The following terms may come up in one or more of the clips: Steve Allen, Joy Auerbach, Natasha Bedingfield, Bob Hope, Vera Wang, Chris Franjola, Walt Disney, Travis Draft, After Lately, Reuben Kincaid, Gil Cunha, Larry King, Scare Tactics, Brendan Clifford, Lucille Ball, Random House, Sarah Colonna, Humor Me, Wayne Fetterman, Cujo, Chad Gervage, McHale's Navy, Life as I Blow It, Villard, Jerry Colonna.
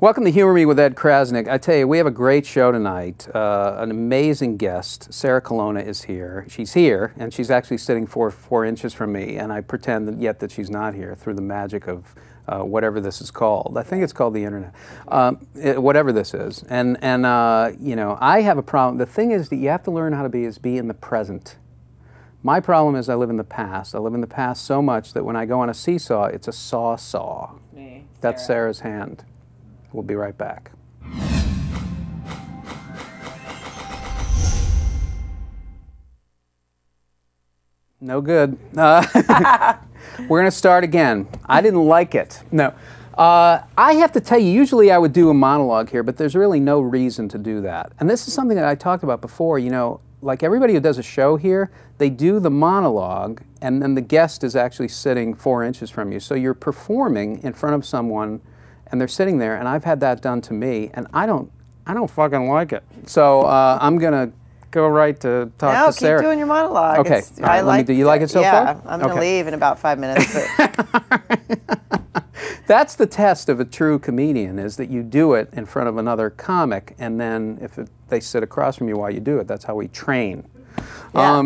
Welcome to Humor Me with Ed Krasnick. I tell you, we have a great show tonight. An amazing guest. Sarah Colonna is here. She's here, and she's actually sitting 4 inches from me, and I pretend that yet that she's not here through the magic of whatever this is called. I think it's called the internet. Whatever this is. And you know, I have a problem. The thing is that you have to learn how to be in the present. My problem is I live in the past. I live in the past so much that when I go on a seesaw, it's a saw. Me, Sarah. That's Sarah's hand. We'll be right back. No good. We're going to start again. I didn't like it. No. I have to tell you, usually I would do a monologue here, but there's really no reason to do that. And this is something that I talked about before, you know, like everybody who does a show here, they do the monologue, and then the guest is actually sitting 4 inches from you. So you're performing in front of someone and they're sitting there, and I've had that done to me, and I don't fucking like it. So I'm gonna go right to talk to Sarah. No, keep doing your monologue. Okay, all right, you like it so far? Yeah, I'm gonna leave in about 5 minutes. But. That's the test of a true comedian: is that you do it in front of another comic, and then if they sit across from you while you do it, that's how we train. Yeah.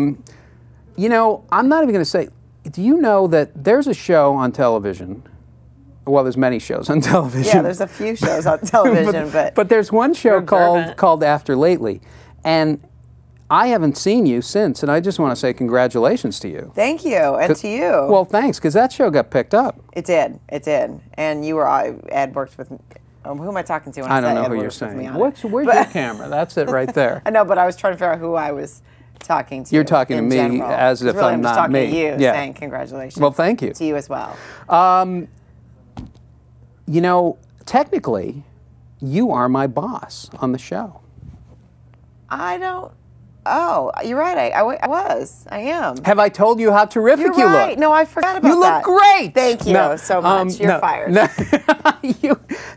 You know, I'm not even gonna say. Do you know that there's a show on television? Well, there's many shows on television. Yeah, there's a few shows on television, but there's one show called After Lately, and I haven't seen you since, and I just want to say congratulations to you. Thank you, and to you. Well, thanks, because that show got picked up. It did. It did, and you were Ed worked with me. Who am I talking to? When I don't know who you're saying. Where's your camera? That's it right there. I know, but I was trying to figure out who I was talking to. You're talking to me general. As if really, I'm not talking me. To you, yeah. Saying congratulations. Well, thank you. To you as well. You know, technically, you are my boss on the show. I don't... Oh, you're right. I was. I am. Have I told you how terrific you look? Right. No, I forgot about that. You look great. Thank you so much. You're fired.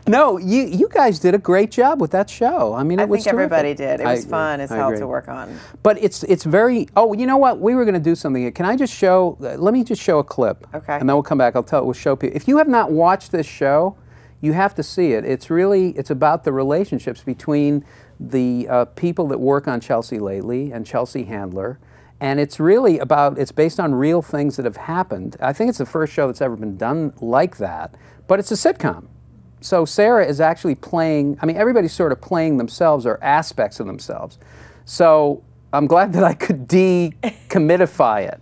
No, you guys did a great job with that show. I mean, I think everybody did. It was fun as hell to work on. But it's very... Oh, you know what? We were going to do something. Can I just show... Let me just show a clip. Okay. And then we'll come back. We'll show people. If you have not watched this show, you have to see it. It's really... It's about the relationships between... the people that work on Chelsea Lately and Chelsea Handler, and it's really about, it's based on real things that have happened. I think it's the first show that's ever been done like that, but it's a sitcom. So Sarah is actually playing, I mean, everybody's sort of playing themselves or aspects of themselves. So I'm glad that I could de-commodify it.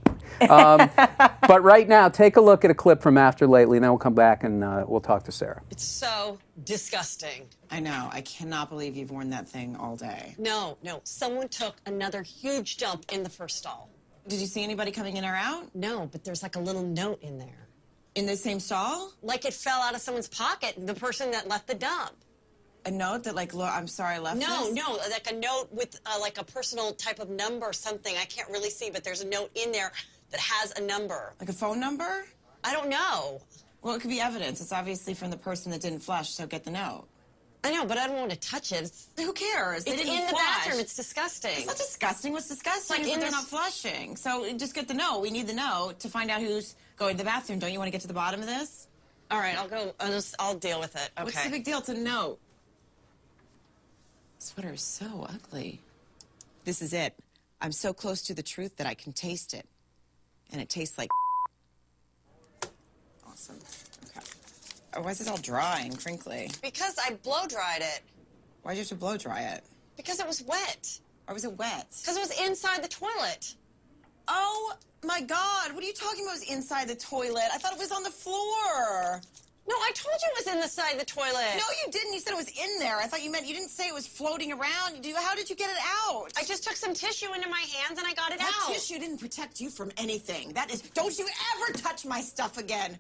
But right now, take a look at a clip from After Lately, and then we'll come back and we'll talk to Sarah. It's so disgusting. I know. I cannot believe you've worn that thing all day. No. Someone took another huge dump in the first stall. Did you see anybody coming in or out? No, but there's like a little note in there. In the same stall? Like it fell out of someone's pocket, the person that left the dump. A note that like, I'm sorry I left this? No, like a note with like a personal type of number or something. I can't really see, but there's a note in there that has a number. Like a phone number? I don't know. Well, it could be evidence. It's obviously from the person that didn't flush, so get the note. I know, but I don't want to touch it. Who cares? It's in the bathroom. It's disgusting. It's not disgusting. What's disgusting is that they're not flushing. So just get the note. We need the note to find out who's going to the bathroom. Don't you want to get to the bottom of this? All right, I'll go. I'll deal with it. Okay. What's the big deal? It's a note. This sweater is so ugly. This is it. I'm so close to the truth that I can taste it. And it tastes like awesome. Okay. Oh, why is it all dry and crinkly? Because I blow-dried it. Why'd you have to blow-dry it? Because it was wet. Or was it wet? Because it was inside the toilet. Oh, my God. What are you talking about? It was inside the toilet. I thought it was on the floor. No, I told you it was in the side of the toilet. No, you didn't. You said it was in there. I thought you meant you didn't say it was floating around. How did you get it out? I just took some tissue into my hands and I got it out. That tissue didn't protect you from anything. That is, don't you ever touch my stuff again.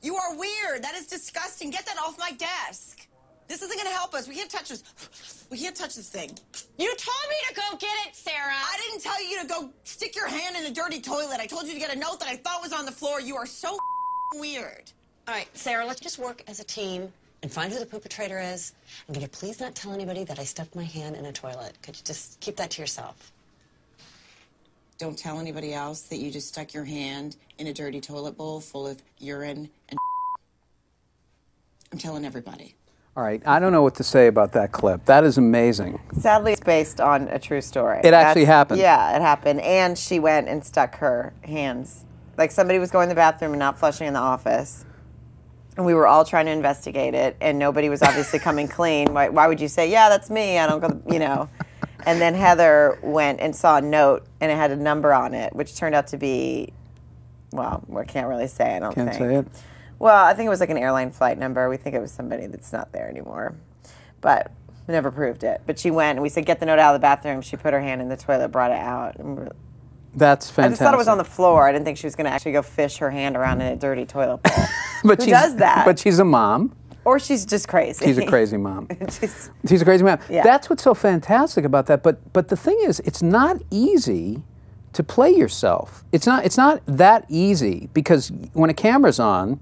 You are weird. That is disgusting. Get that off my desk. This isn't going to help us. We can't touch this. We can't touch this thing. You told me to go get it, Sarah. I didn't tell you to go stick your hand in a dirty toilet. I told you to get a note that I thought was on the floor. You are so weird. All right, Sarah, let's just work as a team and find who the perpetrator is. And can you please not tell anybody that I stuffed my hand in a toilet? Could you just keep that to yourself? Don't tell anybody else that you just stuck your hand in a dirty toilet bowl full of urine and I'm telling everybody. All right, I don't know what to say about that clip. That is amazing. Sadly, it's based on a true story. It actually happened. Yeah, it happened. And she went and stuck her hands. Like, somebody was going in the bathroom and not flushing in the office. And we were all trying to investigate it, and nobody was obviously coming clean. Why would you say, yeah, that's me, I don't go, you know. And then Heather went and saw a note, and it had a number on it, which turned out to be, well, I can't really say, I don't think. Can't say it. Well, I think it was like an airline flight number. We think it was somebody that's not there anymore. But we never proved it. But she went, and we said, get the note out of the bathroom. She put her hand in the toilet, brought it out. That's fantastic. I just thought it was on the floor. I didn't think she was going to actually go fish her hand around in a dirty toilet bowl. But who does that? But she's a mom. Or she's just crazy. She's a crazy mom. She's a crazy mom. Yeah. That's what's so fantastic about that. But the thing is, it's not easy to play yourself. It's not that easy, because when a camera's on,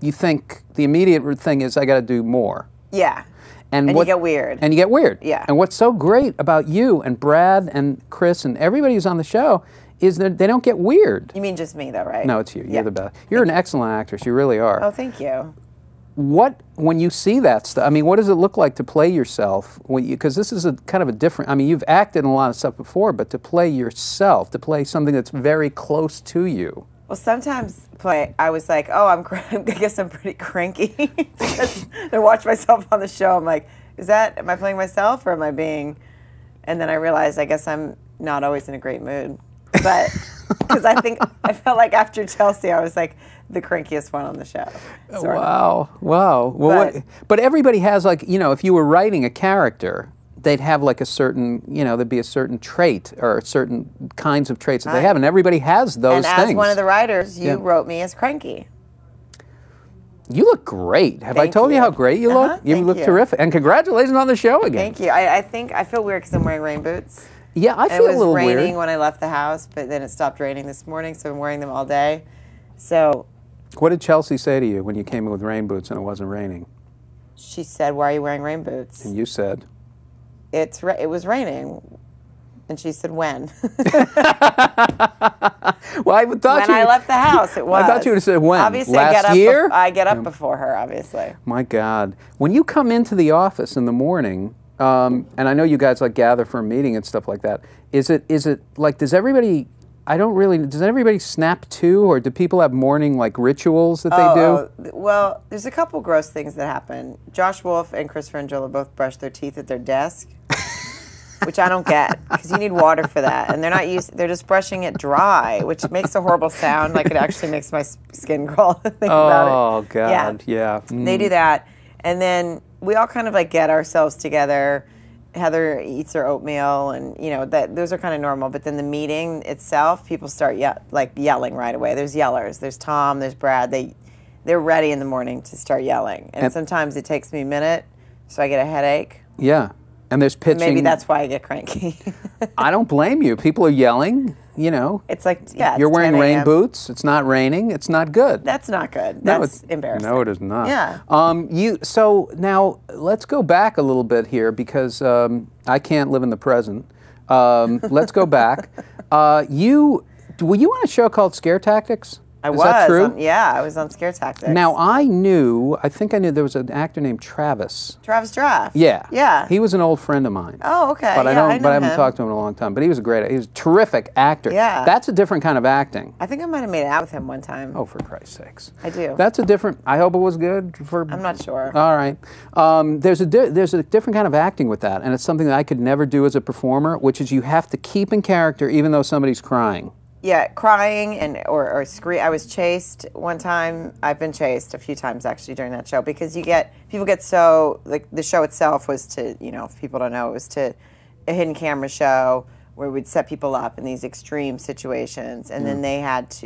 you think the immediate thing is, I got to do more. Yeah. And you get weird. And you get weird. Yeah. And what's so great about you and Brad and Chris and everybody who's on the show is that they don't get weird. You mean just me, though, right? No, it's you. Yeah. You're the best. You're an excellent actress. You really are. Oh, thank you. When you see that stuff, I mean, what does it look like to play yourself? Because this is a kind of a different, I mean, you've acted in a lot of stuff before, but to play yourself, to play something that's very close to you. Well, sometimes I was like, oh, I guess I'm pretty cranky. I watch myself on the show. I'm like, am I playing myself, or am I being? And then I realized, I guess I'm not always in a great mood. But because I felt like after Chelsea, I was like the crankiest one on the show. Wow. Well, but everybody has, like, you know, if you were writing a character, they'd have like a certain, you know, there'd be a certain trait or certain kinds of traits that they have, and everybody has those things. And as one of the writers, you wrote me as cranky. You look great. Have I told you how great you look? You look terrific. And congratulations on the show again. Thank you. I feel weird because I'm wearing rain boots. Yeah, I feel a little weird. It was raining when I left the house, but then it stopped raining this morning, so I'm wearing them all day. So, what did Chelsea say to you when you came in with rain boots and it wasn't raining? She said, "Why are you wearing rain boots?" And you said, it was raining. And she said, when? Well, I thought when I left the house, it was. I thought you would have said, when? Obviously, I get up before her, obviously. My God. When you come into the office in the morning, and I know you guys like gather for a meeting and stuff like that, is it like, does everybody snap to, or do people have morning, like, rituals that they do? Oh, well, there's a couple gross things that happen. Josh Wolf and Chris Franjola both brush their teeth at their desk, which I don't get, because you need water for that. And they're just brushing it dry, which makes a horrible sound. Like, it actually makes my skin crawl to think about it. Oh, God, yeah. Mm. They do that. And then we all kind of, like, get ourselves together. Heather eats her oatmeal, and, you know, those are kind of normal. But then the meeting itself, people start, yelling right away. There's yellers. There's Tom. There's Brad. They're ready in the morning to start yelling. And sometimes it takes me a minute, so I get a headache. Yeah. And there's pitching. Maybe that's why I get cranky. I don't blame you. People are yelling, you know. It's like, yeah, you're wearing rain boots. It's not raining. It's not good. That's not good. No, that's embarrassing. No, it is not. Yeah. So now let's go back a little bit here, because I can't live in the present. Let's go back. Were you on a show called Scare Tactics? Is that true? Yeah, I was on Scare Tactics. Now, I think I knew there was an actor named Travis. Travis Draft. Yeah. Yeah. He was an old friend of mine. Oh, okay. But I haven't talked to him in a long time. But he was a terrific actor. Yeah. That's a different kind of acting. I think I might have made it out with him one time. Oh, for Christ's sakes. I do. That's a different, I hope it was good for. I'm not sure. All right. There's a different kind of acting with that, and it's something that I could never do as a performer, which is you have to keep in character even though somebody's crying. Yeah, crying or scream. I was chased one time. I've been chased a few times, actually, during that show, because people get so, like, the show itself was to, you know, if people don't know, it was to a hidden camera show where we'd set people up in these extreme situations, and then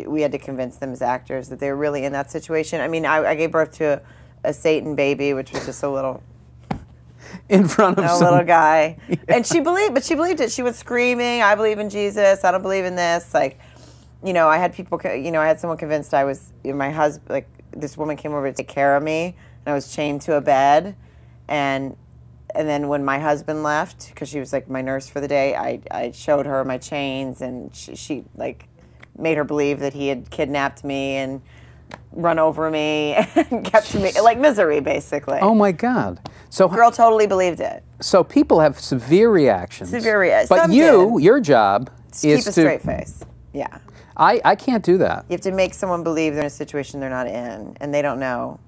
we had to convince them as actors that they were really in that situation. I mean, I gave birth to a Satan baby, which was just a little in front of a little guy. Yeah. And she believed it. She was screaming, I believe in Jesus, I don't believe in this. Like, you know, I had people, you know, I had someone convinced I was, you know, my husband, like, this woman came over to take care of me, and I was chained to a bed. And then when my husband left, because she was, like, my nurse for the day, I showed her my chains, and she, like, made her believe that he had kidnapped me, and run over me and kept me, like Misery, basically. Oh, my God. So girl totally believed it. So people have severe reactions. Severe reactions. But your job is to... keep a straight face. Yeah. I can't do that. You have to make someone believe they're in a situation they're not in, and they don't know.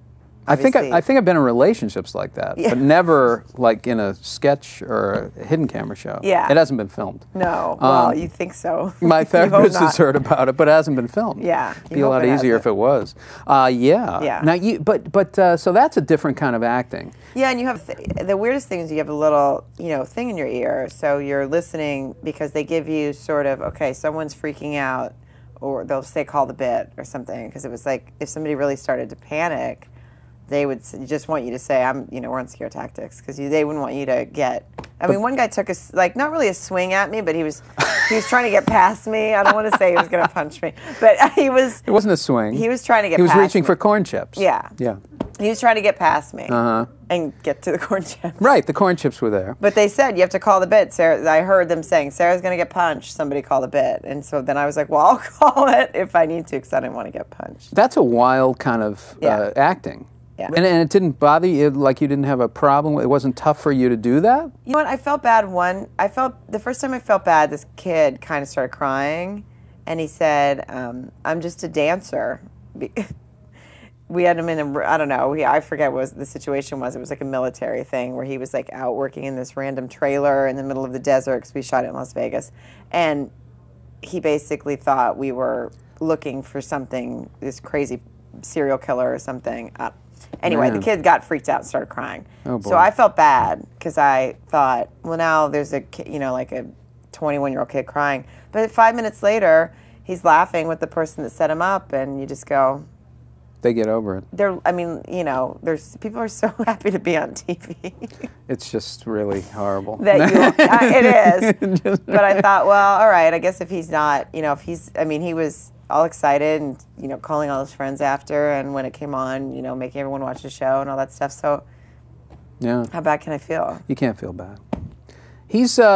I think I've been in relationships like that, yeah. But never like in a sketch or a hidden camera show. Yeah. It hasn't been filmed. No. Well, you think so. My therapist has heard about it, but it hasn't been filmed. Yeah. It'd be a lot easier if it was. Yeah. Yeah. Now so that's a different kind of acting. Yeah, and you have the weirdest thing is you have a little, thing in your ear, so you're listening because they give you sort of, okay, someone's freaking out, or they'll say call the bit or something, because it was like if somebody really started to panic, they would just want you to say, we're on Scare Tactics, because they wouldn't want you to get. I mean, one guy took not really a swing at me, but he was trying to get past me. I don't want to say he was going to punch me, but he was. It wasn't a swing. He was trying to get. He was past reaching me. For corn chips. Yeah. Yeah. He was trying to get past me and get to the corn chips. Right, the corn chips were there. But they said you have to call the bit. Sarah, I heard them saying Sarah's going to get punched. Somebody call the bit, and so then I was like, well, I'll call it if I need to, because I didn't want to get punched. That's a wild kind of acting. Yeah. And it didn't bother you, like you didn't have a problem? It wasn't tough for you to do that? You know what, I felt bad the first time I felt bad, this kid kind of started crying, and he said, I'm just a dancer. We had him in I don't know, I forget what the situation was. It was like a military thing where he was like out working in this random trailer in the middle of the desert, because we shot it in Las Vegas. And he basically thought we were looking for something, this crazy serial killer or something. Anyway, the kid got freaked out and started crying. Oh, boy. So I felt bad because I thought, well, now there's a like a 21-year-old kid crying. But 5 minutes later, he's laughing with the person that set him up, and you just go. They get over it. People are so happy to be on TV. It's just really horrible. It is. But I thought, well, all right. I guess if he's not, he was all excited and, calling all his friends after, and when it came on, making everyone watch the show and all that stuff. So, yeah. How bad can I feel? You can't feel bad. He's in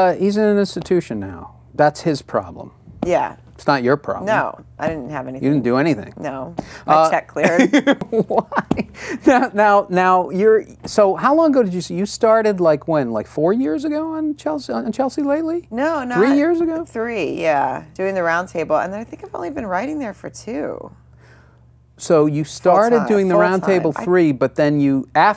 an institution now. That's his problem. Yeah. It's not your problem. No, I didn't have anything. You didn't do anything. No, my check cleared. Why? Now you're. So how long ago did you started? Like when? Like 4 years ago on Chelsea Lately? No, not 3 years ago. 3, yeah, doing the roundtable, and then I think I've only been writing there for 2. So you started doing the roundtable 3, but then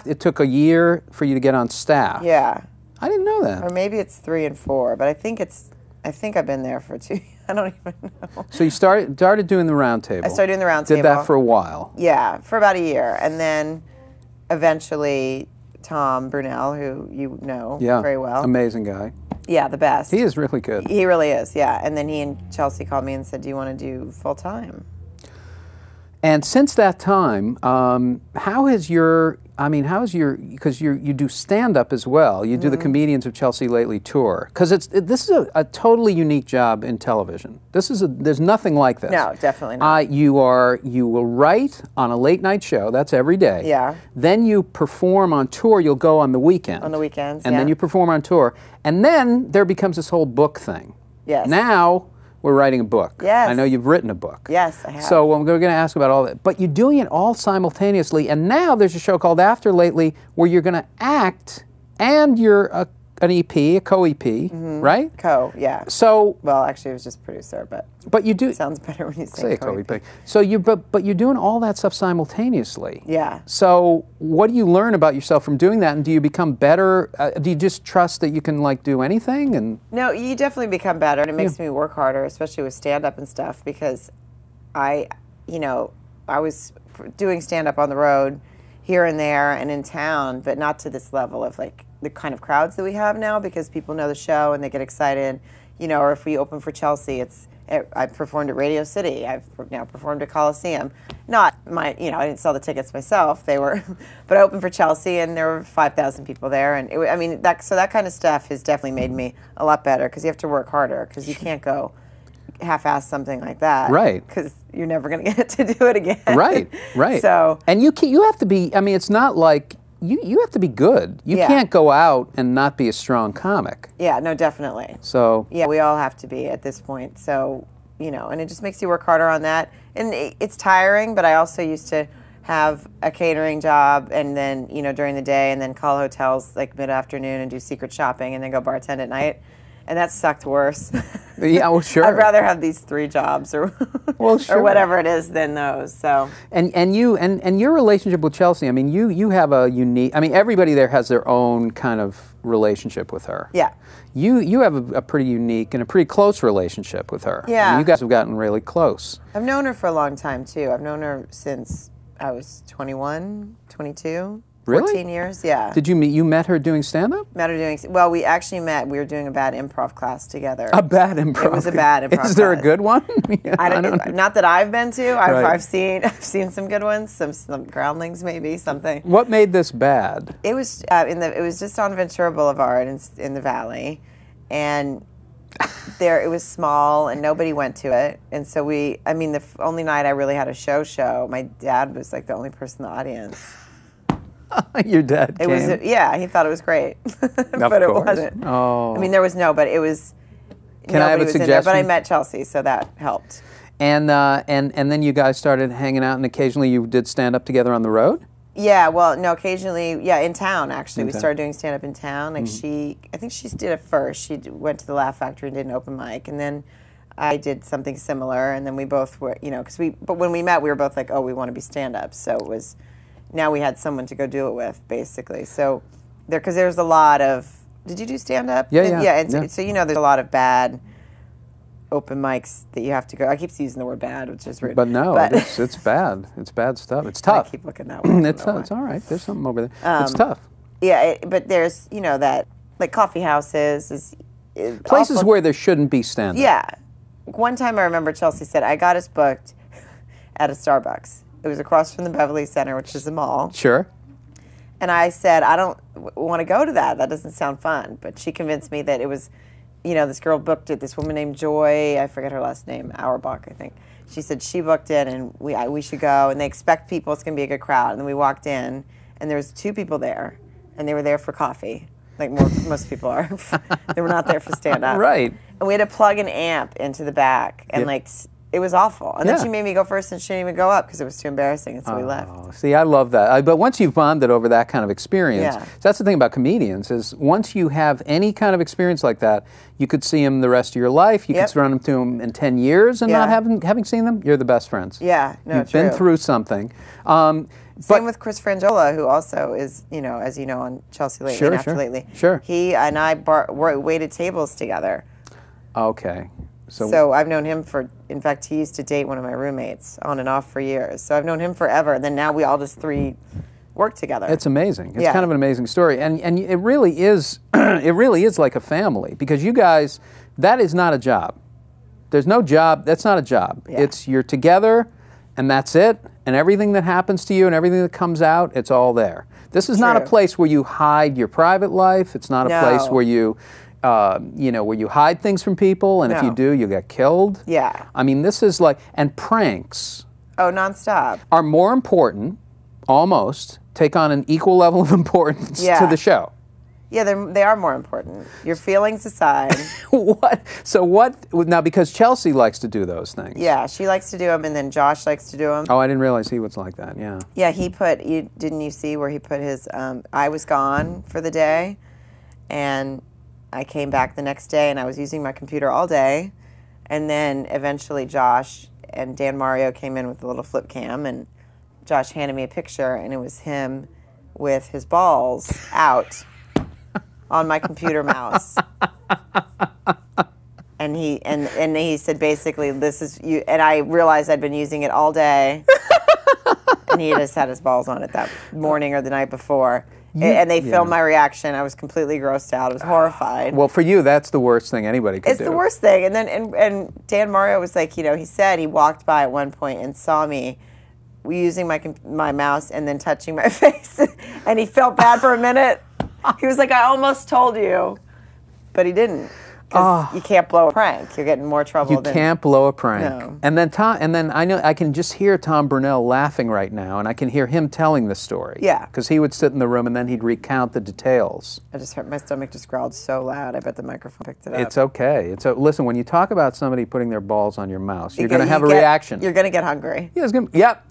it took a year for you to get on staff. Yeah, I didn't know that. Or maybe it's 3 and 4, but I think I've been there for 2 years. I don't even know. So you started doing the roundtable. I started doing the roundtable. Did that for a while. Yeah, for about a year. And then eventually Tom Brunelle, who you know very well. Amazing guy. Yeah, the best. He is really good. He really is, yeah. And then he and Chelsea called me and said, do you want to do full time? And since that time, because you do stand-up as well. You do the Comedians of Chelsea Lately tour. Because this is a totally unique job in television. There's nothing like this. No, definitely not. You will write on a late-night show. That's every day. Yeah. Then you perform on tour. You'll go on the weekend. On the weekends, And then you perform on tour. And then there becomes this whole book thing. Yes. Now we're writing a book. Yes. I know you've written a book. Yes, I have. So we're going to ask about all that. But you're doing it all simultaneously, and now there's a show called After Lately where you're going to act and you're an EP, a co-EP, right? Co, yeah. So... well, actually, it was just producer, but... but you do... it sounds better when you say co-EP. So but you're doing all that stuff simultaneously. Yeah. So what do you learn about yourself from doing that, and do you become better? Do you just trust that you can, do anything? And no, you definitely become better, and it makes me work harder, especially with stand-up and stuff, because I was doing stand-up on the road here and there and in town, but not to this level of, the kind of crowds that we have now, because people know the show and they get excited, or if we open for Chelsea, I performed at Radio City. I've now performed at Coliseum. Not my, I didn't sell the tickets myself. They were, but I opened for Chelsea, and there were 5,000 people there. And so that kind of stuff has definitely made me a lot better, because you have to work harder, because you can't go half-ass something like that. Right. Because you're never going to get to do it again. Right. Right. So. And you have to be. I mean, it's not like. You have to be good. You can't go out and not be a strong comic. Yeah, no, definitely. So... yeah, we all have to be at this point. So, and it just makes you work harder on that. and it's tiring, but I also used to have a catering job and then, you know, during the day, and then call hotels like mid-afternoon and do secret shopping and then go bartend at night. And that sucked worse. Yeah, well, sure. I'd rather have these three jobs, or well, sure, or whatever it is, than those. So. And your relationship with Chelsea. I mean, you have a unique. I mean, everybody there has their own kind of relationship with her. Yeah. You have a pretty unique and a pretty close relationship with her. Yeah. I mean, you guys have gotten really close. I've known her for a long time too. I've known her since I was 21, 22. Really? 14 years, yeah. Did you meet? You met her doing stand-up? Met her doing. Well, we actually met. We were doing a bad improv class together. A bad improv. It was a bad improv class. Is there a good one? Yeah, I don't know. Not that I've been to. Right. I've seen some good ones. Some groundlings maybe something. What made this bad? It was It was just on Ventura Boulevard in the Valley, and there it was small and nobody went to it. And so we. I mean, the only night I really had a show. My dad was like the only person in the audience. Your dad came. It was, yeah, he thought it was great, but it wasn't. Oh. I mean, there was no, but it was. Can I have a suggestion? But I met Chelsea, so that helped. And then you guys started hanging out, and occasionally you did stand up together on the road. Yeah, well, no, occasionally, yeah, in town actually, we started doing stand up in town. Like I think she did it first. She went to the Laugh Factory and did an open mic, and then I did something similar, and then we both were, you know, because but when we met, we were both like, oh, we want to be stand ups, so it was. Now we had someone to go do it with, basically. So, because there's a lot of. Did you do stand up? Yeah. So you know, there's a lot of bad open mics that you have to go. I keep using the word bad, which is rude. But no, but it's bad. It's bad stuff. It's tough. I keep looking that way. It's all right. There's something over there. It's tough. Yeah, but there's that like coffee houses is places where there shouldn't be stand up. Yeah. One time I remember Chelsea said, "I got us booked at a Starbucks." It was across from the Beverly Center, which is a mall. Sure. And I said, I don't want to go to that. That doesn't sound fun. But she convinced me that it was, this girl booked it. This woman named Joy, I forget her last name, Auerbach, I think. She said she booked it, and we should go. And they expect people. It's going to be a good crowd. And then we walked in, and there was two people there, and they were there for coffee, like most people are. They were not there for stand-up. Right. And we had to plug an amp into the back and It was awful. And then she made me go first, and she didn't even go up because it was too embarrassing, and so we left. See, I love that. But once you've bonded over that kind of experience, so that's the thing about comedians is once you have any kind of experience like that, you could see them the rest of your life. You could run them to them in 10 years and not having seen them. You're the best friends. Yeah, no, you've been through something. Same with Chris Franjola, who also is, as you know, on Chelsea Lately and After Lately. Sure. He and I waited tables together. Okay. So I've known him in fact, he used to date one of my roommates on and off for years. So I've known him forever. And then now we all just three work together. It's amazing. It's kind of an amazing story. And it really is, it really is like a family, because you guys, that is not a job. There's no job. That's not a job. Yeah. It's you're together and that's it. And everything that happens to you and everything that comes out, it's all there. This is not a place where you hide your private life. It's not a place where you... where you hide things from people, and if you do, you get killed. Yeah. I mean, this is like, and pranks. Oh, nonstop. Are more important, almost, take on an equal level of importance to the show. Yeah, they are more important. Your feelings aside. Now, because Chelsea likes to do those things. Yeah, she likes to do them, and then Josh likes to do them. Oh, I didn't realize he was like that, yeah. Yeah, didn't you see where he put his, I was gone for the day, and... I came back the next day, and I was using my computer all day, and then eventually Josh and Dan Mario came in with a little flip cam, and Josh handed me a picture, and it was him with his balls out on my computer mouse, and he said basically, "This is you," and I realized I'd been using it all day, and he just had his balls on it that morning or the night before. And they filmed my reaction. I was completely grossed out. I was horrified. Well, for you, that's the worst thing anybody could do. It's the worst thing. And then and Dan Mario was like, he said he walked by at one point and saw me using my mouse and then touching my face. And he felt bad for a minute. He was like, I almost told you. But he didn't. because you can't blow a prank. You're getting more trouble. You can't blow a prank. No. And then I know I can just hear Tom Brunelle laughing right now, and I can hear him telling the story. Yeah. Because he would sit in the room and then he'd recount the details. I just heard my stomach just growled so loud. I bet the microphone picked it up. It's okay. It's listen. When you talk about somebody putting their balls on your mouse, you're going to have a reaction. You're going to get hungry. Yeah.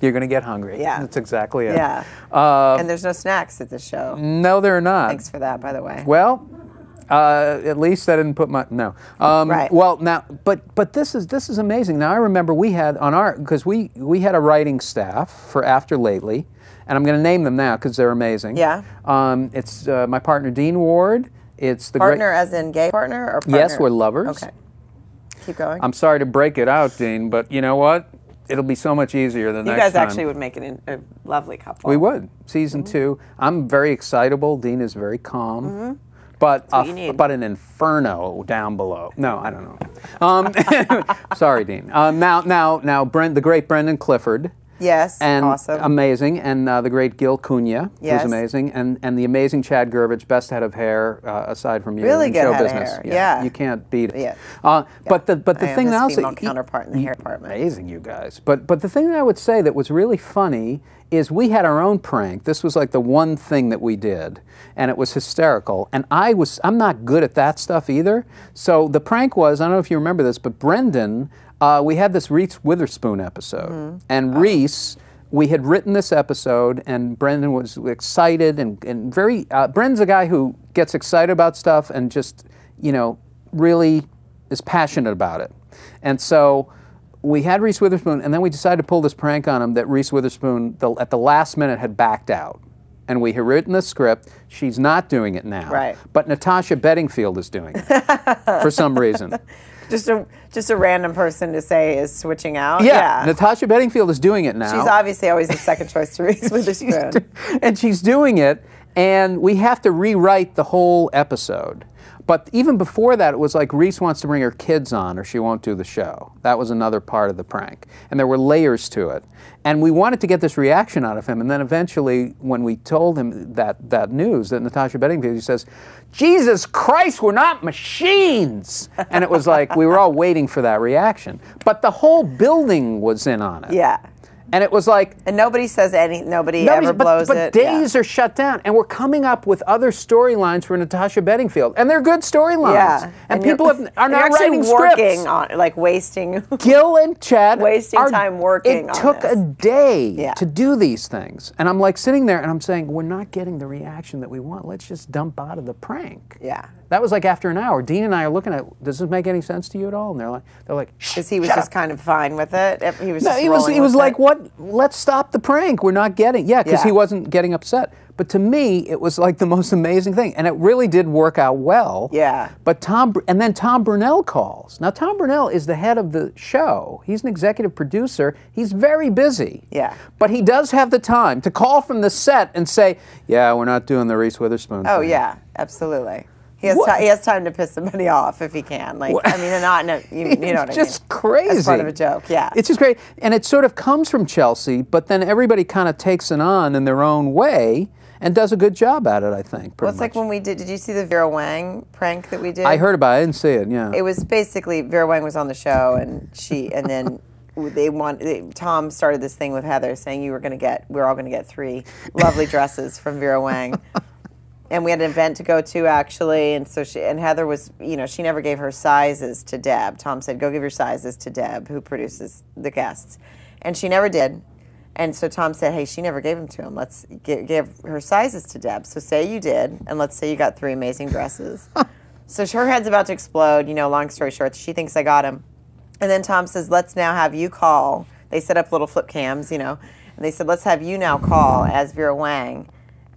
You're going to get hungry. Yeah. That's exactly it. Yeah. And there's no snacks at this show. No, there are not. Thanks for that, by the way. Well. At least I didn't put my right. Well, now, but this is amazing. Now I remember we had on our because we had a writing staff for After Lately, and I'm going to name them now because they're amazing. Yeah. It's my partner Dean Ward. It's the partner as in gay partner or partner? Yes, we're lovers. Okay. Keep going. I'm sorry to break it out, Dean, but you know what? It'll be so much easier than next time. You guys actually would make a lovely couple. We would. Season two. I'm very excitable. Dean is very calm. Mm-hmm. But an inferno down below. No, I don't know. Sorry, Dean. Now, the great Brendan Clifford. Yes, and awesome. Amazing. And the great Gil Cunha, yes. Who's amazing. And the amazing Chad Gervage, best head of hair, aside from you. Really good show head business. Of hair. Yeah. You can't beat it. Yeah. But the thing that I was female counterpart in the hair department. Amazing, you guys. But the thing that I would say that was really funny is we had our own prank. This was like the one thing that we did, and it was hysterical. And I'm not good at that stuff either. So the prank was, I don't know if you remember this, but Brendan, we had this Reese Witherspoon episode. Mm-hmm. And Reese, we had written this episode, and Brendan was excited and very, Brendan's a guy who gets excited about stuff and just, you know, really is passionate about it. And so we had Reese Witherspoon, and then we decided to pull this prank on him that Reese Witherspoon, at the last minute, had backed out. And we had written the script. She's not doing it now. Right. But Natasha Bedingfield is doing it for some reason. Just a random person to say is switching out. Yeah, yeah. Natasha Bedingfield is doing it now. She's obviously always the second choice to Reese Witherspoon. And she's doing it, and we have to rewrite the whole episode. But even before that, it was like Reese wants to bring her kids on or she won't do the show. That was another part of the prank. And there were layers to it. And we wanted to get this reaction out of him. And then eventually, when we told him that news, that Natasha Bedingfield, he says, "Jesus Christ, we're not machines!" And it was like, we were all waiting for that reaction. But the whole building was in on it. Yeah. And it was like... And nobody says anything, nobody ever blows it. But days are shut down, and we're coming up with other storylines for Natasha Bedingfield. And they're good storylines. Yeah. And people are now writing scripts. Working on, like wasting... Gil and Chad... Wasting time working on this. It took a day to do these things. And I'm like sitting there, and I'm saying, we're not getting the reaction that we want. Let's just dump out of the prank. Yeah. That was like after an hour. Dean and I are looking at, does this make any sense to you at all? And they're like, because he was just kind of fine with it. He was just he was like, what? Let's stop the prank. We're not getting. Yeah, because he wasn't getting upset. But to me, it was like the most amazing thing, and it really did work out well. Yeah. But Tom Brunelle calls. Now Tom Brunelle is the head of the show. He's an executive producer. He's very busy. Yeah. But he does have the time to call from the set and say, "Yeah, we're not doing the Reese Witherspoon." Oh yeah, absolutely. He has time to piss somebody off if he can. Like, what? I mean, you know what I mean? It's just crazy. It's part of a joke, yeah. It's just great. And it sort of comes from Chelsea, but then everybody kind of takes it on in their own way and does a good job at it, I think, pretty much. It's like when we did you see the Vera Wang prank that we did? I heard about it. I didn't see it, yeah. It was basically, Vera Wang was on the show, and then... Tom started this thing with Heather saying we're all going to get 3 lovely dresses from Vera Wang. And we had an event to go to, actually, and so Heather was, you know, she never gave her sizes to Deb. Tom said, "Go give your sizes to Deb, who produces the guests," and she never did. And so Tom said, "Hey, she never gave them to him. Let's give her sizes to Deb. So say you did, and let's say you got 3 amazing dresses." So her head's about to explode. You know, long story short, she thinks I got him, and then Tom says, "Let's now have you call." They set up little flip cams, you know, and they said, "Let's have you now call as Vera Wang,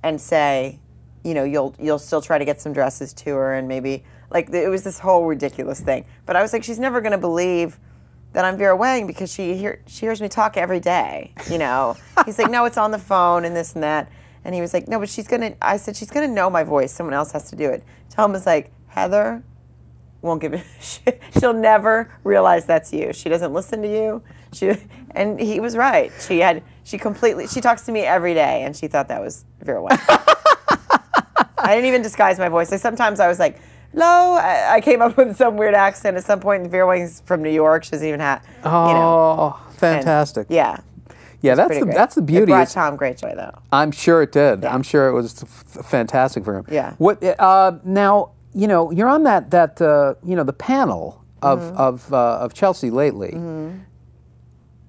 and say." You know, you'll still try to get some dresses to her, and maybe like it was this whole ridiculous thing. But I was like, she's never going to believe that I'm Vera Wang because she hears me talk every day. You know, he's like, no, it's on the phone and this and that, and he was like, no, but she's gonna. I said she's gonna know my voice. Someone else has to do it. Tom was like, Heather won't give a shit. She'll never realize that's you. She doesn't listen to you. And he was right. She talks to me every day, and she thought that was Vera Wang. I didn't even disguise my voice. Sometimes I was like, low. I came up with some weird accent at some point. Vera Wang's from New York. She doesn't even have, fantastic. And, yeah. Yeah, that's the beauty. It brought Tom great joy, though. I'm sure it did. Yeah. I'm sure it was fantastic for him. Yeah. What now? You know, you're on the panel of Chelsea Lately. Mm-hmm.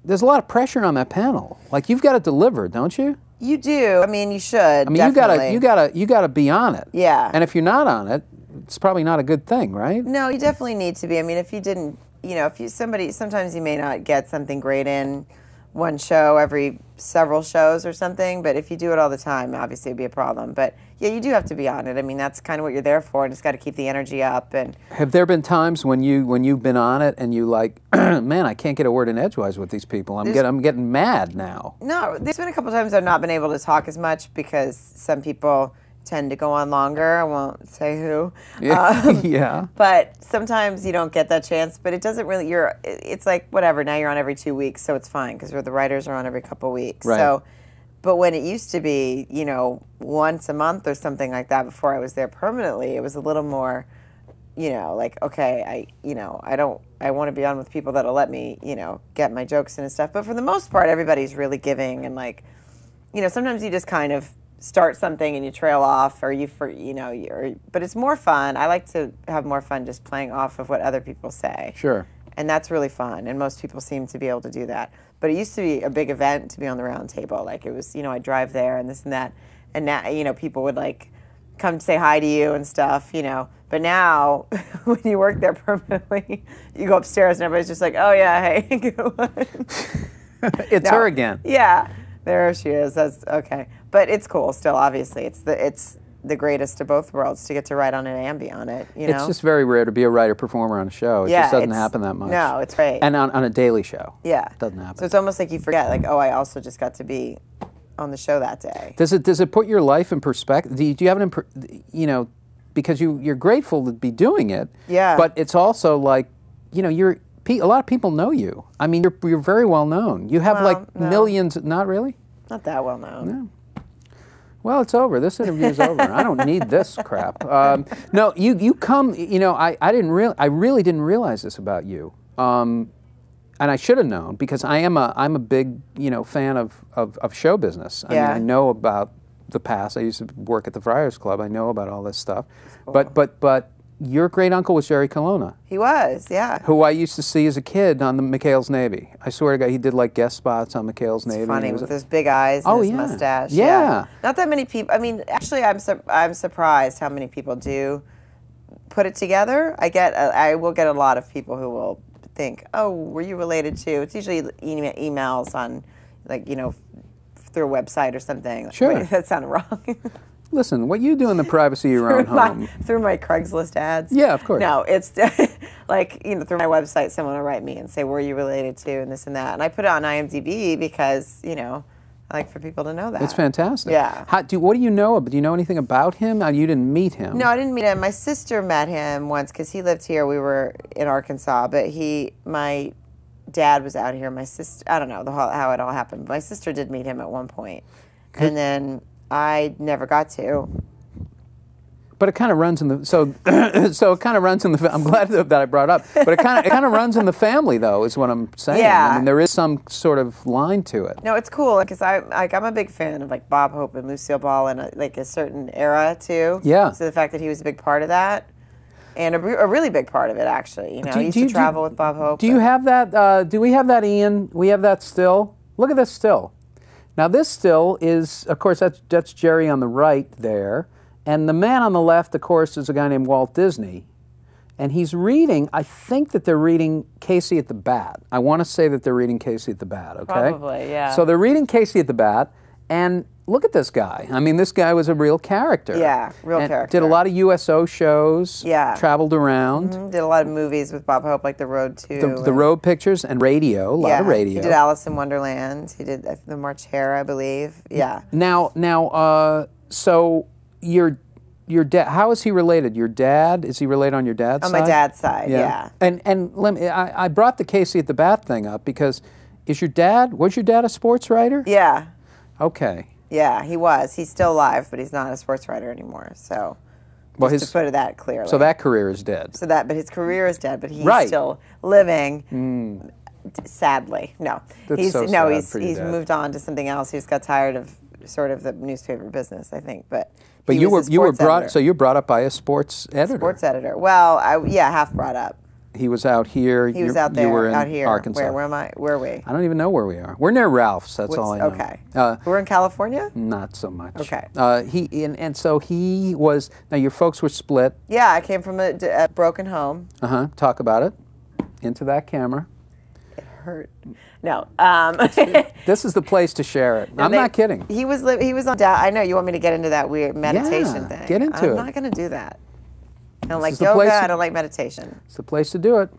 There's a lot of pressure on that panel. Like, you've got to deliver, don't you? You do. I mean, you should. I mean, definitely. you gotta be on it. Yeah. And if you're not on it, it's probably not a good thing, right? No, you definitely need to be. I mean, if you didn't, you know, sometimes you may not get something great in one show every several shows or something, but if you do it all the time, obviously it'd be a problem. But yeah, you do have to be on it. I mean, that's kind of what you're there for, and it's got to keep the energy up. And have there been times when you've been on it and you like, man, I can't get a word in edgewise with these people. I'm getting mad now. No, there's been a couple times I've not been able to talk as much because some people tend to go on longer. I won't say who. Yeah. But sometimes you don't get that chance, but it doesn't really, it's like, whatever, now you're on every 2 weeks, so it's fine, because the writers are on every couple weeks. Right. So, but when it used to be, you know, once a month or something like that before I was there permanently, it was a little more, you know, like, okay, I want to be on with people that'll let me, you know, get my jokes in and stuff. But for the most part, everybody's really giving, and like, you know, sometimes you just kind of start something and you trail off, or but it's more fun. I like to have more fun just playing off of what other people say. Sure. And that's really fun, and most people seem to be able to do that. But it used to be a big event to be on the round table. Like, it was, you know, I'd drive there and this and that, and now, you know, people would like come say hi to you and stuff, you know. But now, when you work there permanently, you go upstairs and everybody's just like, oh yeah, hey, good one. Her again. Yeah. There she is. That's okay, but it's cool still. Obviously, it's the greatest of both worlds to get to write on it and be on it. You know, it's just very rare to be a writer performer on a show. It just doesn't happen that much. No, it's right. And on a daily show, it doesn't happen. So it's almost like you forget, like, oh, I also just got to be on the show that day. Does it put your life in perspective? Do you have because you're grateful to be doing it. Yeah. But it's also like, you know, a lot of people know you. I mean, you're very well known. You have millions. Not really. Not that well known. No. Well, it's over. This interview's over. I don't need this crap. No, you come. You know, I really didn't realize this about you, and I should have known, because I'm a big fan of show business. I mean, I know about the past. I used to work at the Friars Club. I know about all this stuff. Cool. But. Your great uncle was Jerry Colonna. He was, yeah. Who I used to see as a kid on the McHale's Navy. I swear to God, he did like guest spots on McHale's Navy. It's funny, with his big eyes and his mustache. Yeah. Not that many people. I mean, actually, I'm surprised how many people do put it together. I will get a lot of people who will think, oh, were you related to? It's usually emails on, like, you know, through a website or something. Sure. Wait, that sounded wrong. Listen, what you do in the privacy of your own home. Through my Craigslist ads? Yeah, of course. No, it's like, you know, through my website, someone will write me and say, were you related to, and this and that. And I put it on IMDb because, you know, I like for people to know that. It's fantastic. Yeah. What do you know? Do you know anything about him? You didn't meet him. No, I didn't meet him. My sister met him once because he lived here. We were in Arkansas, but my dad was out here. My sister, I don't know how it all happened, but my sister did meet him at one point. And then I never got to. But it kind of runs in the I'm glad that I brought up. But it kind of runs in the family, though, is what I'm saying. Yeah. I mean, there is some sort of line to it. No, it's cool, because I'm a big fan of like Bob Hope and Lucille Ball and like a certain era too. Yeah. So the fact that he was a big part of that. And a really big part of it, actually. You know, I used to travel with Bob Hope. Do you have that? Do we have that, Ian? We have that still. Look at this still. Now this still is, of course, that's Jerry on the right there, and the man on the left, of course, is a guy named Walt Disney, and he's reading, I think that they're reading Casey at the Bat. I want to say that they're reading Casey at the Bat, okay? Probably, yeah. So they're reading Casey at the Bat, and look at this guy. I mean, this guy was a real character. Yeah, Did a lot of USO shows, traveled around. Mm-hmm. Did a lot of movies with Bob Hope, like The Road, too. The Road pictures and radio, a lot of radio. He did Alice in Wonderland. He did The March Hare, I believe. Yeah. So your dad, how is he related? Your dad, is he related on your dad's side? On my dad's side, yeah. And let me, I brought the Casey at the Bat thing up because was your dad a sports writer? Yeah. Okay. Yeah, he was. He's still alive, but he's not a sports writer anymore. So Well, his, to put it that clearly. So that career is dead. So that, but his career is dead, but he's still living. Sadly, no. That's he's so sad, no, he's moved on to something else. He just got tired of sort of the newspaper business, I think. But you were brought editor. So you're brought up by a sports editor. Sports editor. Well, half brought up. He was out here. He was out there. You were in out here. Arkansas. Where am I? Where are we? I don't even know where we are. We're near Ralph's. That's all I know. Okay. We're in California? Not so much. Okay. So he was. Now your folks were split. Yeah, I came from a broken home. Talk about it. Into that camera. It hurt. No. This is the place to share it. I'm not kidding. He was on. I know you want me to get into that weird meditation thing. Get into it. I'm not going to do that. I don't like yoga, I don't like meditation. It's the place to do it.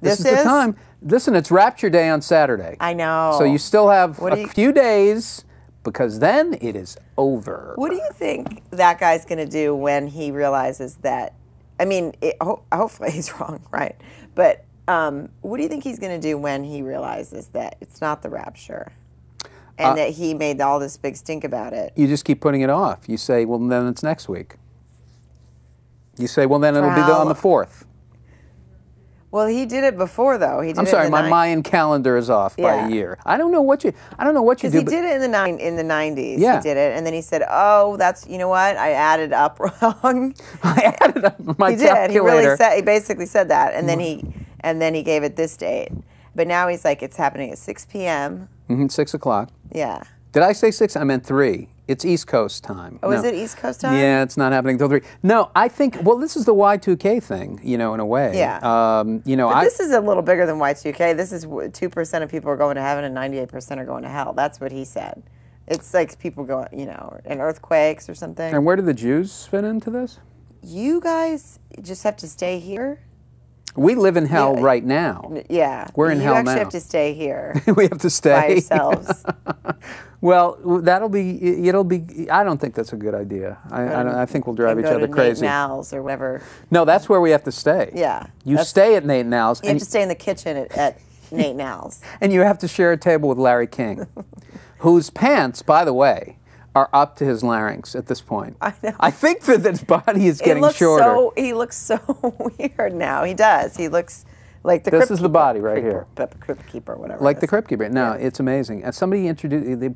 This is the time. Listen, it's Rapture Day on Saturday. I know. So you still have a few days, because then it is over. What do you think that guy's going to do when he realizes that, I mean, hopefully he's wrong, right? But what do you think he's going to do when he realizes that it's not the Rapture? And that he made all this big stink about it? You just keep putting it off. You say, well, then it's next week. You say, well, then it'll be on the 4th. Well, he did it before, though. He did I'm sorry, it in the my Mayan calendar is off by a year. I don't know what you do. Because he did it in the 90s. Yeah. He did it, and then he said, oh, that's, you know what? I added up wrong. I added up my calculator. He did. He basically said that, and then he gave it this date. But now he's like, it's happening at 6 p.m. 6 o'clock. Yeah. Did I say 6? I meant 3. It's East Coast time. Oh, no. Is it East Coast time? Yeah, it's not happening until 3. No, I think, well, this is the Y2K thing, you know, in a way. Yeah. But this is a little bigger than Y2K. This is 2% of people are going to heaven and 98% are going to hell. That's what he said. It's like people going, you know, and earthquakes or something. And where do the Jews fit into this? You guys just have to stay here. We live in hell right now. Yeah. We're in hell now. You actually have to stay here. We have to stay. By ourselves. Well, it'll be, I don't think that's a good idea. I think we'll drive each other crazy. Nate Nowell's or whatever. No, that's where we have to stay. Yeah. You stay at Nate Nowell's. You have to stay in the kitchen at Nate Nowell's. And you have to share a table with Larry King, whose pants, by the way, are up to his larynx at this point. I know. I think that his body is getting shorter. He looks so weird now. He does. He looks like the Crypt Keeper. This is the body right here. Crypt Keeper, whatever. Like the Crypt Keeper. No, it's amazing. And somebody introduced,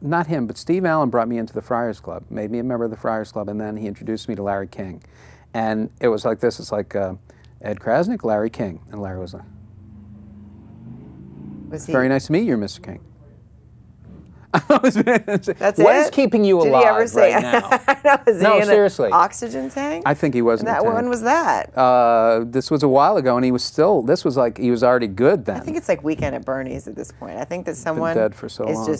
not him, but Steve Allen brought me into the Friars Club, made me a member of the Friars Club, and then he introduced me to Larry King. And it was like this. It's like Ed Krasnick, Larry King. And Larry was like, very nice to meet you, Mr. King. What is keeping you alive? Did he ever say right now? No, seriously. Oxygen tank? I think he was in a tank. When was that? This was a while ago, and he was still. This was like he was already good then. I think it's like Weekend at Bernie's at this point. I think that someone dead for so long.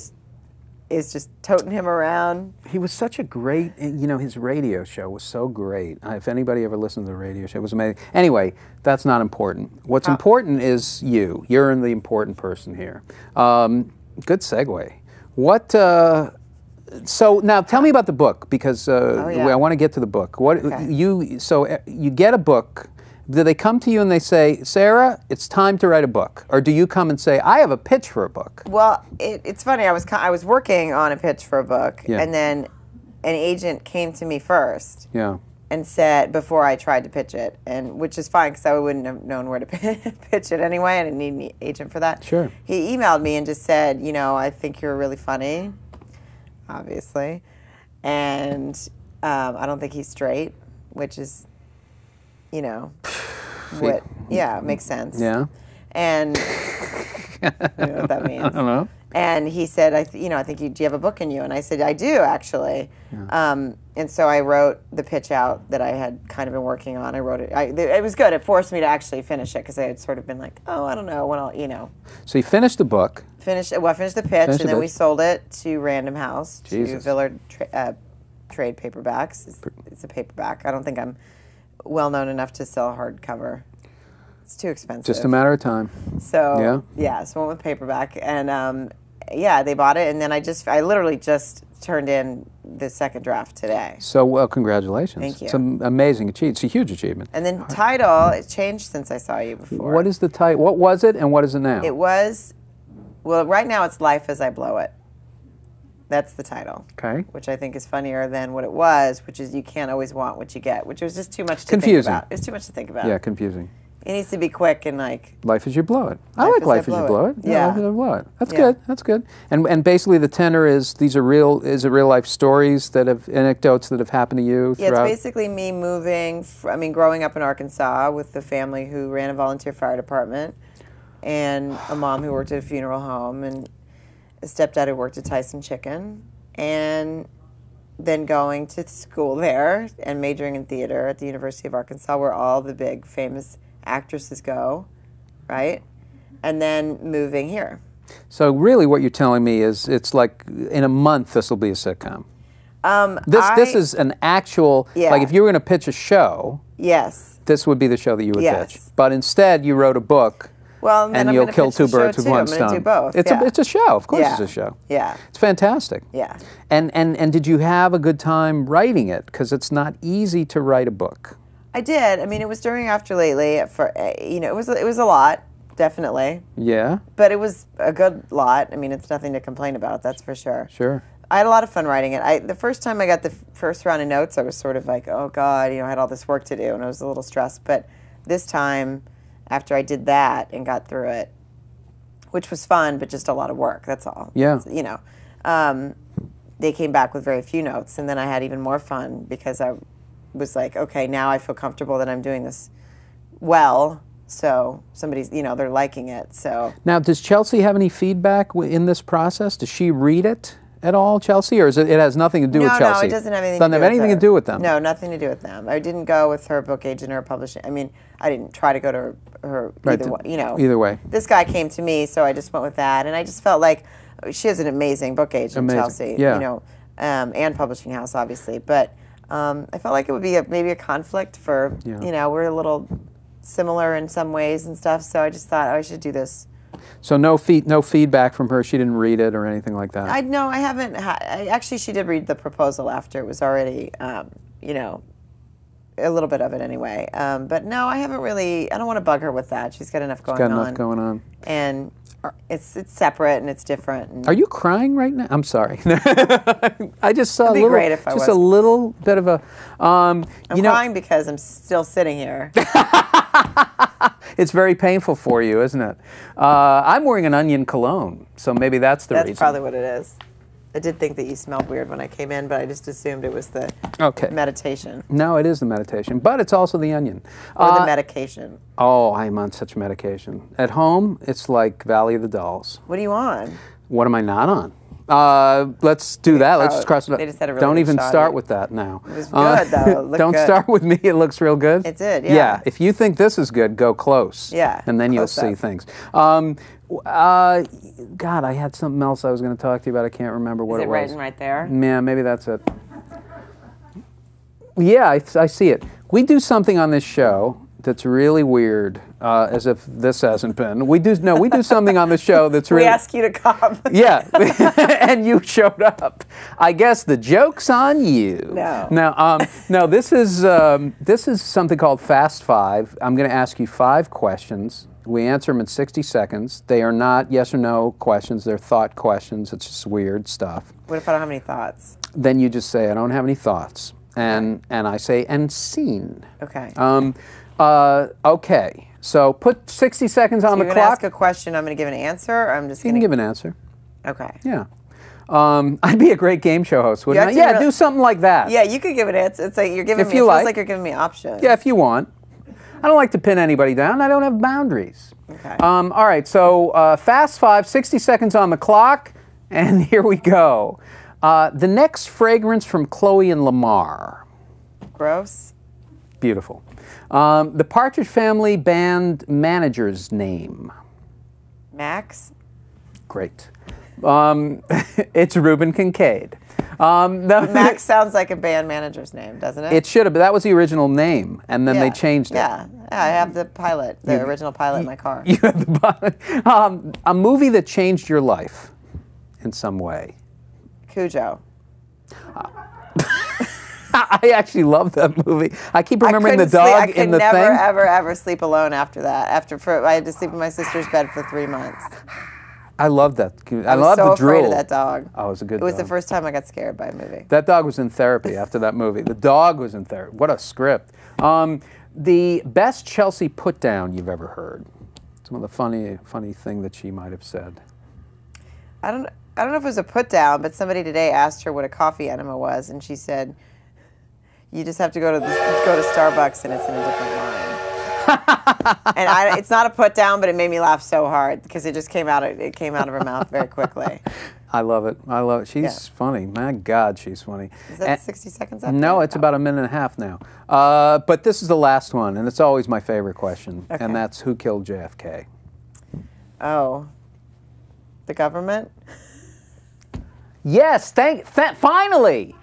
Is just toting him around. He was such a great. You know, his radio show was so great. If anybody ever listened to the radio show, it was amazing. Anyway, that's not important. What's important is you. You're the important person here. Good segue. So now tell me about the book, because I want to get to the book. You get a book. Do they come to you and they say, Sarah, it's time to write a book? Or do you come and say, I have a pitch for a book? Well, it's funny. I was working on a pitch for a book, and then an agent came to me first. Yeah. And said, before I tried to pitch it, and which is fine because I wouldn't have known where to pitch it anyway. I didn't need an agent for that. Sure. He emailed me and just said, you know, I think you're really funny, obviously, and I don't think he's straight, which is, you know, makes sense. Yeah. And you know what that means. I don't know. And he said, I think do you have a book in you? And I said, I do, actually. Yeah. And so I wrote the pitch out that I had kind of been working on. I wrote it. It was good. It forced me to actually finish it because I had sort of been like, oh, I don't know when I'll, you know. So you finished the book. I finished the pitch, and then we sold it to Random House, to Villard Trade Paperbacks. It's a paperback. I don't think I'm well-known enough to sell hardcover. It's too expensive. Just a matter of time. So, so I went with paperback. And, they bought it, and then I literally just turned in the second draft today. So, well, congratulations. Thank you. It's an amazing achievement. It's a huge achievement. And then title, it changed since I saw you before. What is the title? What was it, and what is it now? It was, well, right now it's Life as I Blow It. That's the title. Okay. Which I think is funnier than what it was, which is You Can't Always Want What You Get, which was just too much to think about. It's too much to think about. Yeah, confusing. It needs to be quick and like... Life as You Blow It. I like Life as You Blow It. Yeah. Life as I Blow It. That's good. That's good. And basically the tenor is these are real life stories that have anecdotes that have happened to you throughout. Yeah, it's basically me moving, growing up in Arkansas with the family who ran a volunteer fire department and a mom who worked at a funeral home and a stepdad who worked at Tyson Chicken, and then going to school there and majoring in theater at the University of Arkansas where all the big famous actresses go, right? And then moving here. So really what you're telling me is it's like in a month this will be a sitcom. This is an actual, like if you were going to pitch a show, this would be the show that you would pitch. But instead you wrote a book. Well, and you'll kill two birds with one stone. I'm going to do both. It's a show. Of course, it's a show. Yeah, it's fantastic. Yeah. And did you have a good time writing it? Because it's not easy to write a book. I did. I mean, it was during After Lately. It was a lot, definitely. Yeah. But it was a good lot. I mean, it's nothing to complain about. That's for sure. Sure. I had a lot of fun writing it. The first time I got the first round of notes, I was sort of like, oh God, you know, I had all this work to do, and I was a little stressed. But this time, after I did that and got through it, which was fun, but just a lot of work, that's all. Yeah. You know, they came back with very few notes, and then I had even more fun because I was like, okay, now I feel comfortable that I'm doing this well, so somebody's, you know, they're liking it, so. Now, does Chelsea have any feedback in this process? Does she read it at all, Chelsea, or is it has nothing to do with Chelsea? No, it doesn't have anything to do with them. Doesn't have anything to do with them? No, nothing to do with them. I didn't go with her book agent or publishing. I mean, I didn't try to go to her either way, you know. Either way. This guy came to me, so I just went with that, and I just felt like she has an amazing book agent, Chelsea, you know, and publishing house, obviously, but I felt like it would be maybe a conflict for, you know, we're a little similar in some ways and stuff, so I just thought, oh, I should do this. So no feedback from her. She didn't read it or anything like that. No, I haven't. Actually, she did read the proposal after it was already, you know, a little bit of it anyway. But no, I haven't really. I don't want to bug her with that. She's got enough going on. And it's separate and it's different. And are you crying right now? I'm sorry. I just saw a little bit of a. I'm crying because I'm still sitting here. It's very painful for you, isn't it? I'm wearing an onion cologne, so maybe that's the reason. That's probably what it is. I did think that you smelled weird when I came in, but I just assumed it was the meditation. No, it is the meditation, but it's also the onion. Or the medication. Oh, I'm on such medication. At home, it's like Valley of the Dolls. What are you on? What am I not on? Let's do that. Let's just cross it up. They just had a really don't even start with that now. It was good, though. It looked good. Start with me. It looks real good. It did, yeah. If you think this is good, go close. Yeah. And then you'll see things. God, I had something else I was going to talk to you about. I can't remember what it was. Is it written right there? Yeah, maybe that's it. Yeah, I see it. We do something on this show that's really weird, as if this hasn't been. We do something on the show that's really... We ask you to come. Yeah, and you showed up. I guess the joke's on you. No. No, this is something called Fast Five. I'm going to ask you 5 questions. We answer them in 60 seconds. They are not yes or no questions. They're thought questions. It's just weird stuff. What if I don't have any thoughts? Then you just say, I don't have any thoughts. And I say, and scene. Okay. Okay, so put 60 seconds on the clock. You're going to ask a question, I'm going to give an answer, or I'm just going to... You can give an answer. Okay. Yeah. I'd be a great game show host, wouldn't I? Yeah, do something like that. Yeah, you could give an answer. It's like you're giving me... It feels like you're giving me options. Yeah, if you want. I don't like to pin anybody down. I don't have boundaries. Okay. All right, so Fast Five, 60 seconds on the clock, and here we go. The next fragrance from Chloe and Lamar. Gross. Beautiful. The Partridge Family band manager's name. Max. Great. It's Reuben Kincaid. Max sounds like a band manager's name, doesn't it? It should have, but that was the original name, and then they changed it. Yeah, I have the pilot, original pilot in my car. You have the pilot. A movie that changed your life in some way. Cujo. I actually love that movie. I keep remembering the dog in the thing. I could never, ever, ever sleep alone after that. I had to sleep in my sister's bed for 3 months. I love that. I love the drool. I was so afraid of that dog. Oh, it was a good dog. It was the first time I got scared by a movie. That dog was in therapy after that movie. The dog was in therapy. What a script. The best Chelsea put down you've ever heard. Some of the funny thing that she might have said. I don't know if it was a put down, but somebody today asked her what a coffee enema was, and she said, "You just have to go to Starbucks, and it's in a different line." And it's not a put down, but it made me laugh so hard because it just came out. It came out of her mouth very quickly. I love it. I love it. She's funny. My God, she's funny. Is that 60 seconds after? No, it's about a minute and a half now. But this is the last one, and it's always my favorite question, and that's who killed JFK? Oh, the government? Yes, finally!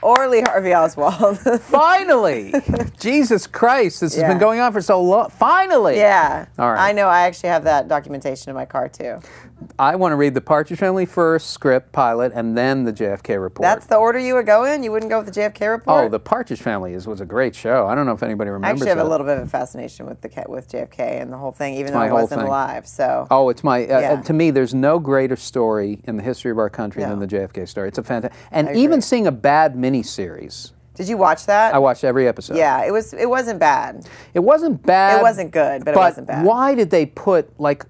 Or Lee Harvey Oswald. Finally! Jesus Christ, this has been going on for so long. Finally! Yeah. All right. I know, I actually have that documentation in my car, too. I want to read The Partridge Family first, script, pilot, and then the JFK report. That's the order you would go in? You wouldn't go with the JFK report? Oh, The Partridge Family was a great show. I don't know if anybody remembers that. I actually have a little bit of a fascination with JFK and the whole thing, even though I wasn't alive. So. Oh, it's my... To me, there's no greater story in the history of our country than the JFK story. It's a fantastic... And even seeing a bad miniseries. Did you watch that? I watched every episode. Yeah, it wasn't bad. It wasn't bad. It wasn't good, but it wasn't bad. Why did they put, like...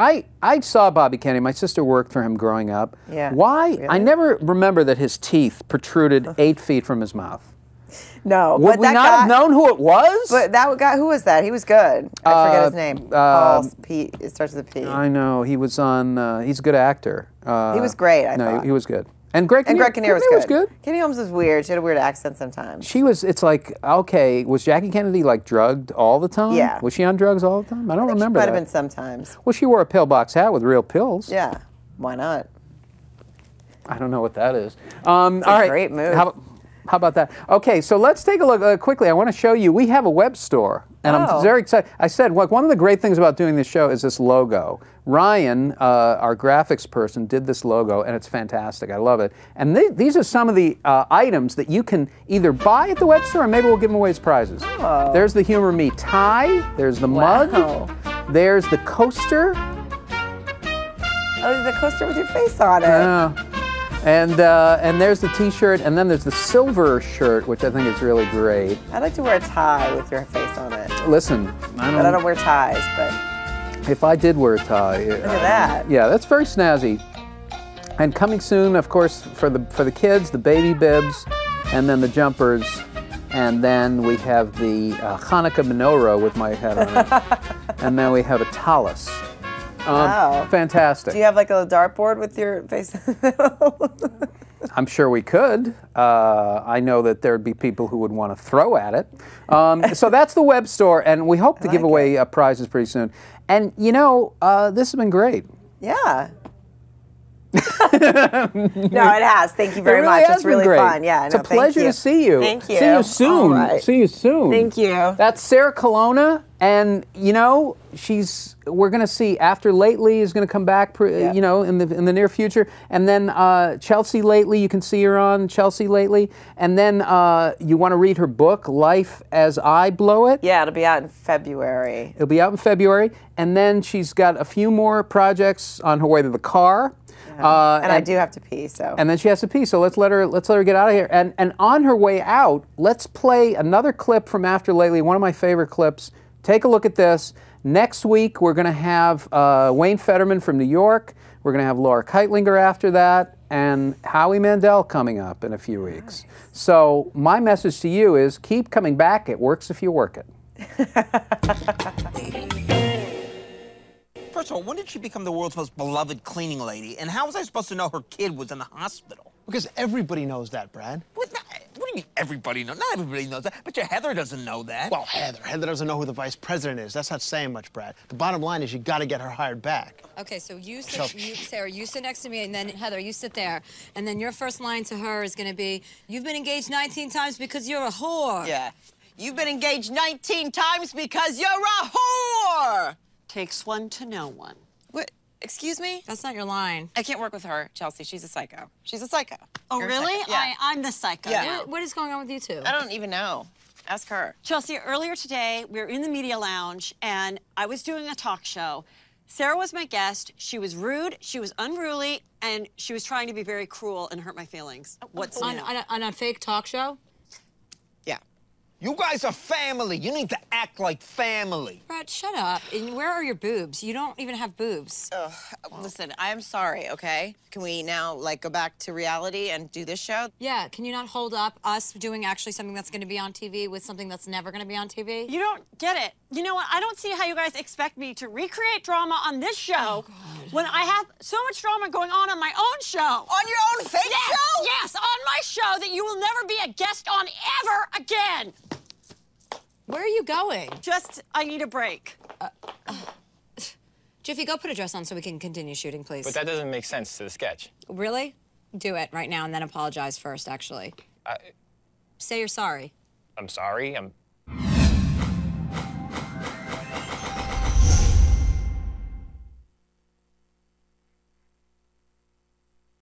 I saw Bobby Kennedy. My sister worked for him growing up. Yeah. Why? Really? I never remember that his teeth protruded 8 feet from his mouth. No. Would we not have known who it was? But that guy, who was that? He was good. I forget his name. Paul Pete. It starts with a P. I know. He was on, he's a good actor. He was great, I thought. He was good. And Greg Kinnear was good. Katie Holmes was weird. She had a weird accent sometimes. She was, it's like, okay, was Jackie Kennedy like drugged all the time? Yeah. Was she on drugs all the time? I don't remember that. She might have been sometimes. Well, she wore a pillbox hat with real pills. Yeah. Why not? I don't know what that is. All right. Great move. How about that? Okay, so let's take a look quickly. I want to show you. We have a web store, and I'm very excited. I said, look, one of the great things about doing this show is this logo. Ryan, our graphics person, did this logo, and it's fantastic. I love it. And these are some of the items that you can either buy at the web store, or maybe we'll give them away as prizes. Oh. There's the Humor Me tie. There's the mug. There's the coaster. Oh, the coaster with your face on it. Yeah. And there's the T-shirt, and then there's the silver shirt, which I think is really great. I'd like to wear a tie with your face on it. Listen, but I don't wear ties, but... If I did wear a tie... Look at that. Yeah, that's very snazzy. And coming soon, of course, for the kids, the baby bibs, and then the jumpers, and then we have the Hanukkah menorah with my head on it. And then we have a tallis. Wow. Fantastic. Do you have like a dartboard with your face? I'm sure we could. I know that there'd be people who would want to throw at it. So that's the web store, and we hope to give away prizes pretty soon. And, you know, this has been great. Yeah. No, it has. Thank you very much. It's really fun. Yeah, it's a pleasure to see you. Thank you. See you soon. Right. See you soon. Thank you. That's Sarah Colonna, and you know we're going to see After Lately is going to come back, you know, in the near future, and then Chelsea Lately, you can see her on Chelsea Lately, and then you want to read her book Life as I Blow It. Yeah, it'll be out in February. It'll be out in February, and then she's got a few more projects on her way to the car. And I do have to pee, so. And then she has to pee, so let's let her get out of here. And on her way out, let's play another clip from After Lately, one of my favorite clips. Take a look at this. Next week, we're going to have Wayne Fetterman from New York. We're going to have Laura Keitlinger after that, and Howie Mandel coming up in a few weeks. Nice. So my message to you is keep coming back. It works if you work it. First of all, when did she become the world's most beloved cleaning lady? And how was I supposed to know her kid was in the hospital? Because everybody knows that, Brad. What do you mean everybody knows? Not everybody knows that. But your Heather doesn't know that. Well, Heather doesn't know who the vice president is. That's not saying much, Brad. The bottom line is you got to get her hired back. Okay, so Sarah, you sit next to me, and then Heather, you sit there. And then your first line to her is going to be, you've been engaged 19 times because you're a whore. Yeah. You've been engaged 19 times because you're a whore. Takes one to know one. What? Excuse me? That's not your line. I can't work with her, Chelsea. She's a psycho. She's a psycho. Oh, really? Yeah. I'm the psycho. Yeah. What is going on with you two? I don't even know. Ask her. Chelsea, earlier today, we were in the media lounge, and I was doing a talk show. Sarah was my guest. She was rude, she was unruly, and she was trying to be very cruel and hurt my feelings. What's on a fake talk show? Yeah. You guys are family. You need to act like family. Brad, shut up. And where are your boobs? You don't even have boobs. Ugh. Listen, I'm sorry, okay? Can we now, like, go back to reality and do this show? Yeah, can you not hold up us doing actually something that's going to be on TV with something that's never going to be on TV? You don't get it. You know what? I don't see how you guys expect me to recreate drama on this show when I have so much drama going on my own show. On your own fake show? Yes, on my show that you will never be a guest on ever again. Where are you going? Just, I need a break. Jiffy, go put a dress on so we can continue shooting, please. But that doesn't make sense to the sketch. Really? Do it right now and then apologize first, actually. Say you're sorry. I'm sorry. I'm